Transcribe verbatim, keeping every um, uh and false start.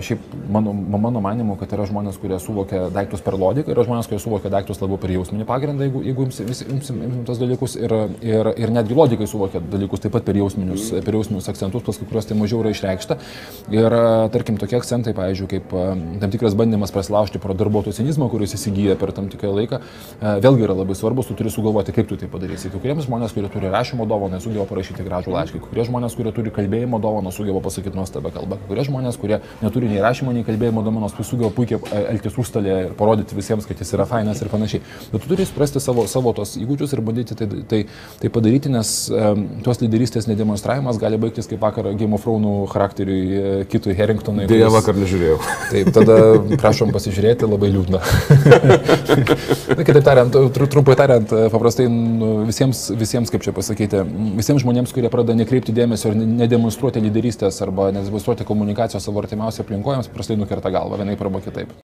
Šiaip, mano, mano manimu, kad yra žmonės, kurie suvokia daiktus per logiką, yra žmonės, kurie suvokia daiktus labiau per jausminį pagrindą, jeigu, jeigu imsim tas dalykus, ir, ir, ir netgi logikai suvokia dalykus taip pat per jausminius, per jausminius akcentus, pas kuriuos tai mažiau yra išreikšta. Ir, tarkim, tokie akcentai, pavyzdžiui, kaip tam tikras bandymas prasilaužti pro darbuotojų cinizmą, kuris įsigyja per tam tikrą laiką, vėlgi yra labai svarbus, tu turi sugalvoti, kaip tu tai padarysi. Kai kuriems žmonės, kurie turi rašymo dovaną, sugeba parašyti gražų laišką, kai kurie žmonės, kurie turi kalbėjimo dovaną, sugeba pasakyti nuostabią kalbą, kai kurie žmonės, kurie neturi nei rašymo, nei kalbėjimo domenos, tu sugeba puikiai elgtis užstalėje ir parodyti visiems, kad jis yra fainas ir panašiai. Bet tu turi suprasti savo, savo tos įgūdžius ir bandyti tai, tai, tai padaryti, nes um, tos lyderystės nedemonstravimas gali baigtis kaip vakar Game of Thrones charakteriui Kitui Haringtonui. Deja, kuris... vakar nežiūrėjau. Taip, tada prašom pasižiūrėti, labai liūdna. Na, kitaip tariant, trumpai tariant, paprastai visiems, visiems, kaip čia pasakyti, visiems žmonėms, kurie pradeda nekreipti dėmesio ir nedemonstruoti lyderystės arba nedemonstruoti komunikacijos savo artimiausiai aplinkojams, prastai nukerta galvą vienaip arba kitaip.